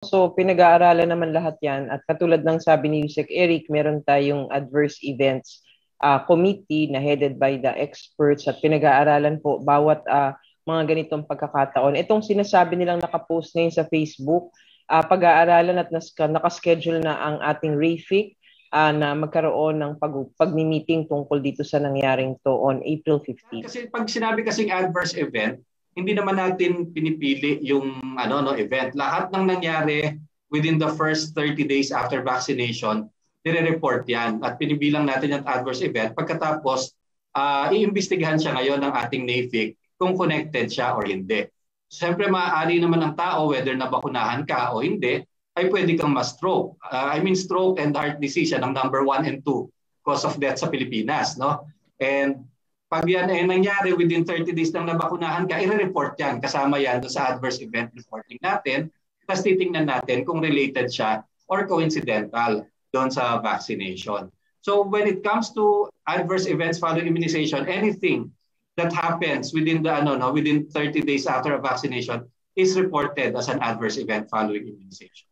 So, pinag-aaralan naman lahat yan. At katulad ng sabi ni Sec Eric, meron tayong Adverse Events Committee na headed by the experts at pinag-aaralan po bawat mga ganitong pagkakataon. Itong sinasabi nilang nakapost ngayon sa Facebook, pag-aaralan at nakaschedule na ang ating Rafik na magkaroon ng pag-meeting tungkol dito sa nangyaring to on April 15. Kasi pag sinabi kasing adverse event, hindi naman natin pinipili yung event. Lahat ng nangyari within the first 30 days after vaccination, nire-report yan at pinibilang natin yung adverse event. Pagkatapos, iimbestigahan siya ngayon ng ating NAFIC kung connected siya or hindi. Siyempre, maaari naman ng tao whether nabakunahan ka o hindi, ay pwede kang ma-stroke. Stroke and heart disease ang number 1 and 2 cause of death sa Pilipinas. No? And pag yan ay nangyari within 30 days nang nabakunahan ka, i-report yan. Kasama yan doon sa adverse event reporting natin. Tapos titingnan natin kung related siya or coincidental doon sa vaccination. So when it comes to adverse events following immunization, anything that happens within the within 30 days after a vaccination is reported as an adverse event following immunization.